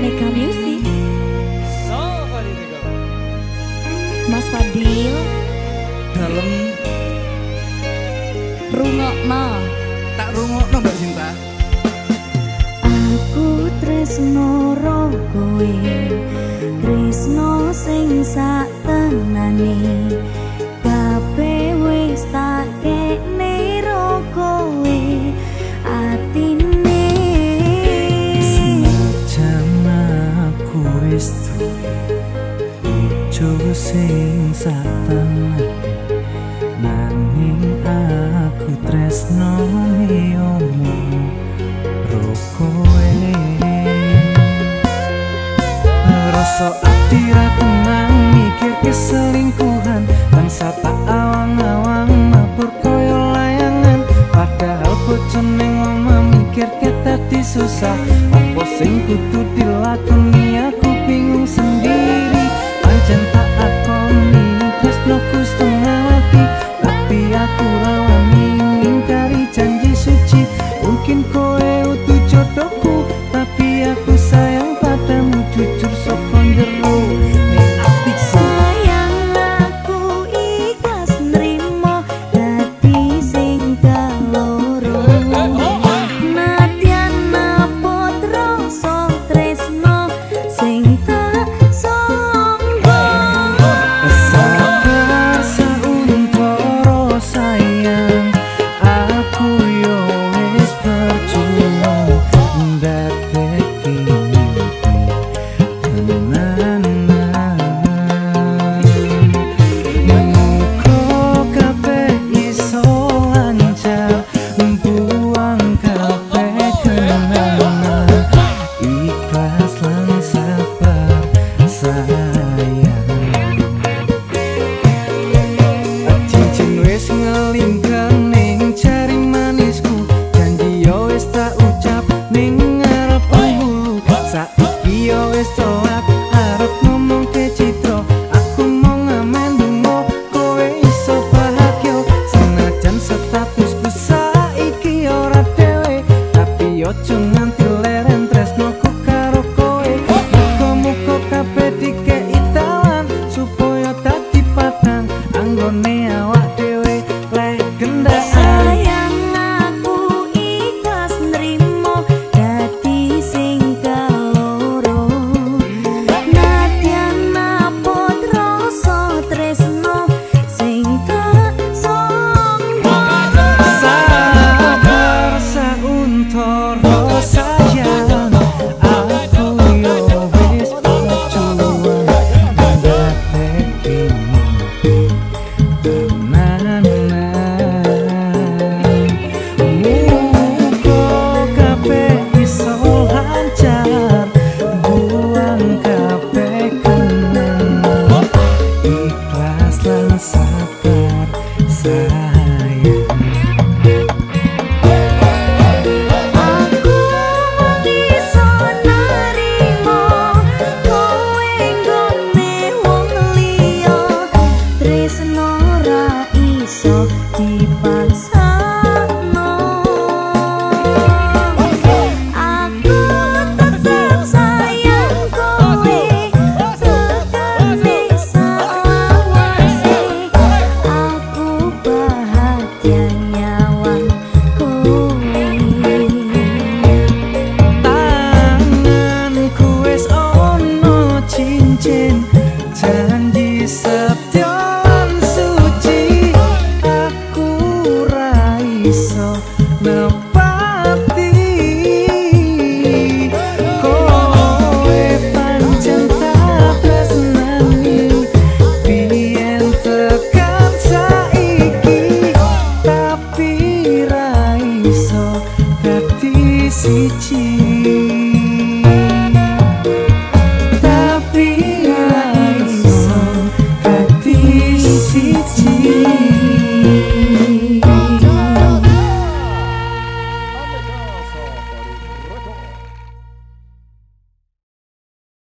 Aneka Music. Mas Fadil dalem rungokno, tak rungokno Mbak Cinta. Aku tresno ro kowe, tresno sing sak tenane, kabeh wis tak kene ro kowe. Atine senajan aku wis duwe ijo sing sak tenane, nanging aku tresno miyomu ro kowe. Rasa ati ra tenang mikir keselingkuhan, bangsa tak awang-awang mabur koyo layangan, padahal bocah ning omah mikir ketati susah. Apa sing kudu dilakoni aku bingung sendiri. Cinta aku ini terus nukus tengah hati, tapi aku rawan.